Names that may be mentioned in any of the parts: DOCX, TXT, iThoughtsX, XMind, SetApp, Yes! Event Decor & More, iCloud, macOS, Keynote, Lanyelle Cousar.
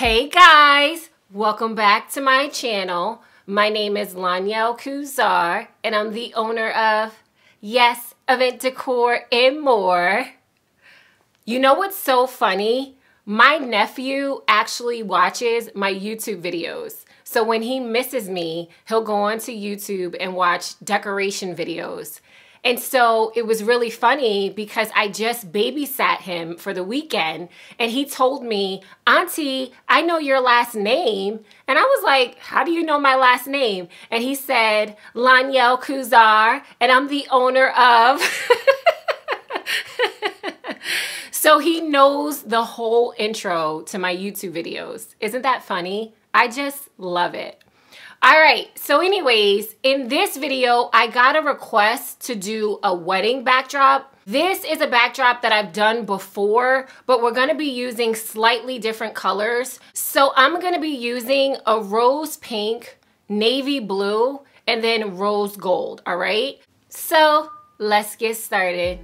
Hey guys, welcome back to my channel. My name is Lanyelle Cousar and I'm the owner of, yes, Event Decor and More. You know what's so funny? My nephew actually watches my YouTube videos. So when he misses me, he'll go onto YouTube and watch decoration videos. And so it was really funny because I just babysat him for the weekend and he told me, Auntie, I know your last name. And I was like, how do you know my last name? And he said, Lanyelle Cousar, and I'm the owner of. So he knows the whole intro to my YouTube videos. Isn't that funny? I just love it. All right, so anyways, in this video, I got a request to do a wedding backdrop. This is a backdrop that I've done before, but we're gonna be using slightly different colors. So I'm gonna be using a rose pink, navy blue, and then rose gold, all right? So let's get started.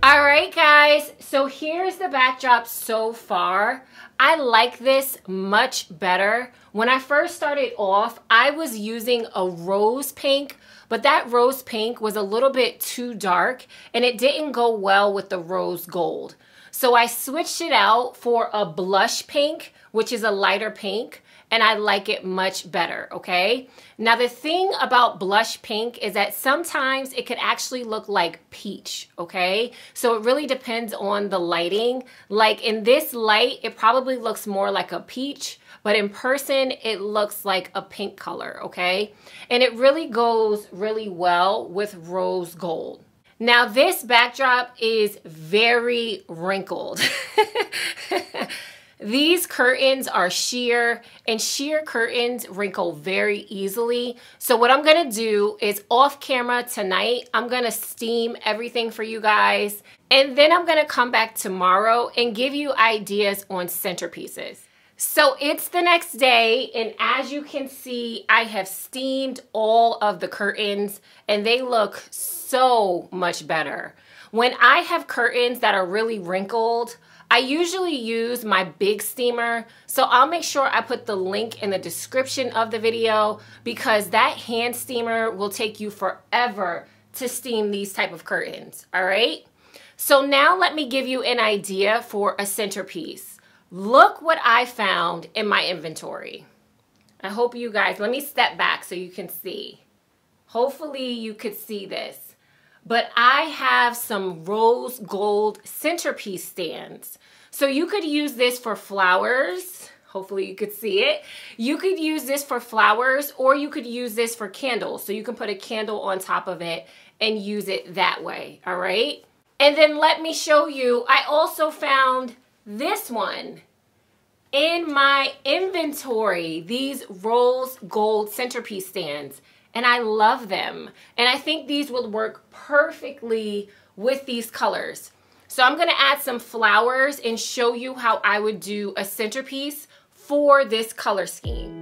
All right, guys, so here's the backdrop so far. I like this much better. When I first started off, I was using a rose pink, but that rose pink was a little bit too dark and it didn't go well with the rose gold. So I switched it out for a blush pink, which is a lighter pink, and I like it much better, okay? Now the thing about blush pink is that sometimes it could actually look like peach, okay? So it really depends on the lighting. Like in this light, it probably looks more like a peach, but in person, it looks like a pink color, okay? And it really goes really well with rose gold. Now this backdrop is very wrinkled. These curtains are sheer, and sheer curtains wrinkle very easily. So what I'm gonna do is off camera tonight, I'm gonna steam everything for you guys, and then I'm gonna come back tomorrow and give you ideas on centerpieces. So it's the next day, and as you can see, I have steamed all of the curtains, and they look so much better. When I have curtains that are really wrinkled, I usually use my big steamer, so I'll make sure I put the link in the description of the video, because that hand steamer will take you forever to steam these type of curtains, all right? So now let me give you an idea for a centerpiece. Look what I found in my inventory. I hope you guys, let me step back so you can see. Hopefully you could see this. But I have some rose gold centerpiece stands. So you could use this for flowers. Hopefully you could see it. You could use this for flowers, or you could use this for candles. So you can put a candle on top of it and use it that way, all right? And then let me show you, I also found this one in my inventory, these rose gold centerpiece stands. And I love them. And I think these would work perfectly with these colors. So I'm gonna add some flowers and show you how I would do a centerpiece for this color scheme.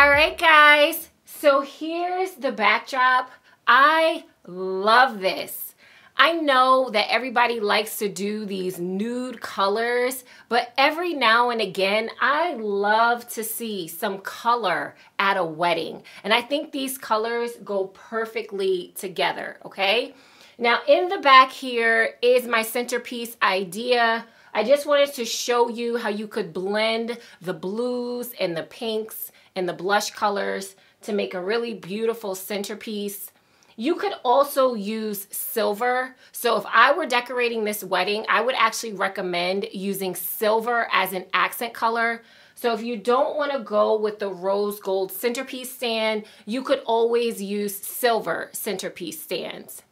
All right, guys, so here's the backdrop. I love this. I know that everybody likes to do these nude colors, but every now and again, I love to see some color at a wedding. And I think these colors go perfectly together, okay? Now in the back here is my centerpiece idea. I just wanted to show you how you could blend the blues and the pinks and the blush colors to make a really beautiful centerpiece. You could also use silver. So if I were decorating this wedding, I would actually recommend using silver as an accent color. So if you don't want to go with the rose gold centerpiece stand, you could always use silver centerpiece stands.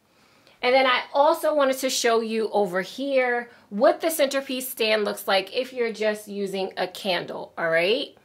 And then I also wanted to show you over here what the centerpiece stand looks like if you're just using a candle, all right?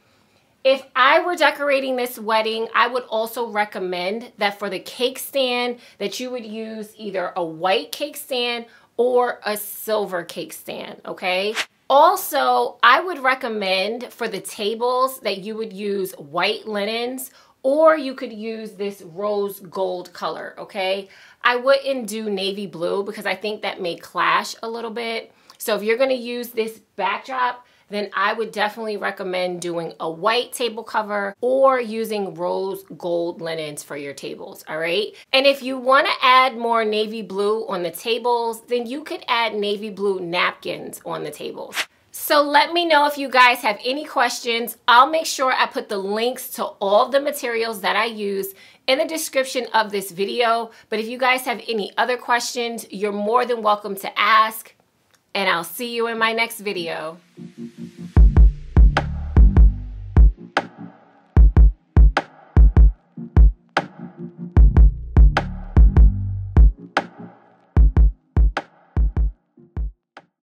If I were decorating this wedding, I would also recommend that for the cake stand that you would use either a white cake stand or a silver cake stand, okay? Also, I would recommend for the tables that you would use white linens, or you could use this rose gold color, okay? I wouldn't do navy blue because I think that may clash a little bit. So if you're gonna use this backdrop, then I would definitely recommend doing a white table cover or using rose gold linens for your tables, all right? And if you wanna add more navy blue on the tables, then you could add navy blue napkins on the tables. So let me know if you guys have any questions. I'll make sure I put the links to all the materials that I use in the description of this video. But if you guys have any other questions, you're more than welcome to ask, and I'll see you in my next video.